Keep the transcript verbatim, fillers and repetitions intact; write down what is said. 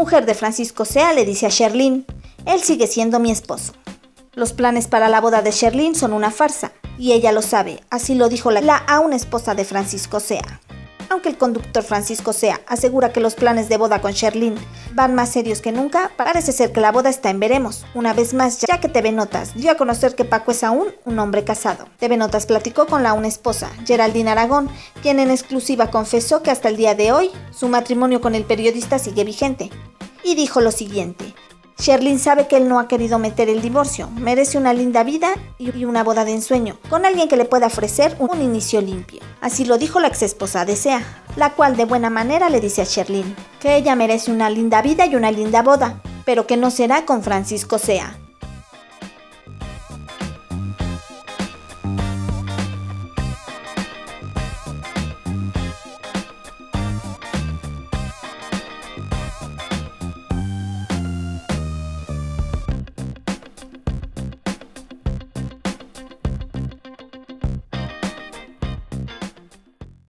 mujer de Francisco Zea, le dice a Sherlyn: él sigue siendo mi esposo. Los planes para la boda de Sherlyn son una farsa, y ella lo sabe, así lo dijo la, la aún esposa de Francisco Zea. Aunque el conductor Francisco Zea asegura que los planes de boda con Sherlyn van más serios que nunca, parece ser que la boda está en veremos. Una vez más, ya que T V Notas dio a conocer que Paco es aún un hombre casado. T V Notas platicó con la aún esposa, Geraldine Aragón, quien en exclusiva confesó que hasta el día de hoy su matrimonio con el periodista sigue vigente, y dijo lo siguiente: Sherlyn sabe que él no ha querido meter el divorcio, merece una linda vida y una boda de ensueño, con alguien que le pueda ofrecer un inicio limpio. Así lo dijo la ex esposa de Zea, la cual de buena manera le dice a Sherlyn que ella merece una linda vida y una linda boda, pero que no será con Francisco Zea.